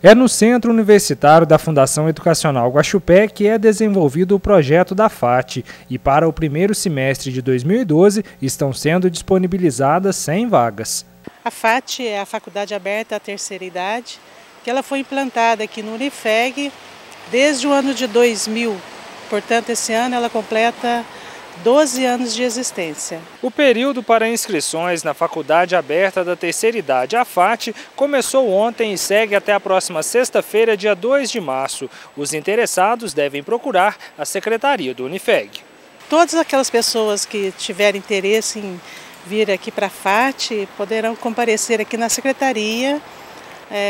É no Centro Universitário da Fundação Educacional Guaxupé que é desenvolvido o projeto da FATI e para o primeiro semestre de 2012 estão sendo disponibilizadas 100 vagas. A FATI é a Faculdade Aberta à Terceira Idade, que ela foi implantada aqui no Unifeg desde o ano de 2000, portanto esse ano ela completa 12 anos de existência. O período para inscrições na Faculdade Aberta da Terceira Idade, a FATI, começou ontem e segue até a próxima sexta-feira, dia 2 de março. Os interessados devem procurar a Secretaria do Unifeg. Todas aquelas pessoas que tiverem interesse em vir aqui para a FATI poderão comparecer aqui na Secretaria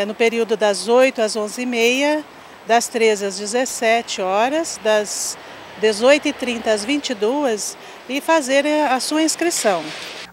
no período das 8 às 11h30, das 13 às 17 horas, das 18h30 às 22h e fazer a sua inscrição.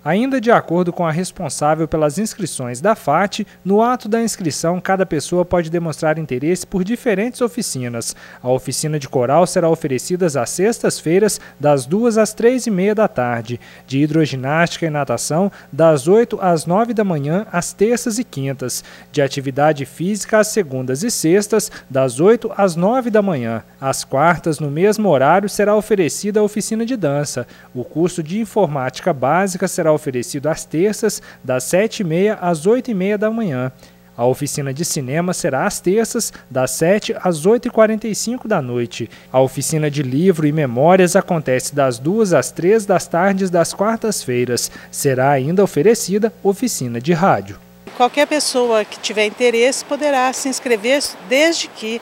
Ainda de acordo com a responsável pelas inscrições da FATI, no ato da inscrição cada pessoa pode demonstrar interesse por diferentes oficinas. A oficina de coral será oferecida às sextas-feiras, das 2 às 3h30 da tarde. De hidroginástica e natação, das 8 às 9 da manhã, às terças e quintas. De atividade física, às segundas e sextas, das 8 às 9 da manhã. Às quartas, no mesmo horário, será oferecida a oficina de dança. O curso de informática básica será oferecido às terças, das 7h30 às 8h30 da manhã. A oficina de cinema será às terças, das 7h às 8h45 da noite. A oficina de livro e memórias acontece das 2h às 3h das tardes das quartas-feiras. Será ainda oferecida oficina de rádio. Qualquer pessoa que tiver interesse poderá se inscrever desde que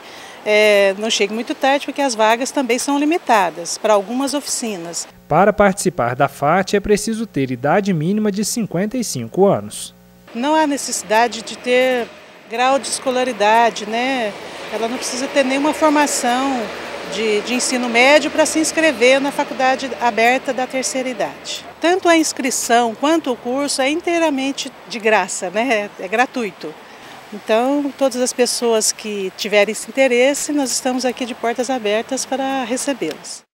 não chegue muito tarde, porque as vagas também são limitadas para algumas oficinas. Para participar da FATI é preciso ter idade mínima de 55 anos. Não há necessidade de ter grau de escolaridade, né? Ela não precisa ter nenhuma formação de ensino médio para se inscrever na Faculdade Aberta da Terceira Idade. Tanto a inscrição quanto o curso é inteiramente de graça, né? É gratuito. Então, todas as pessoas que tiverem esse interesse, nós estamos aqui de portas abertas para recebê-los.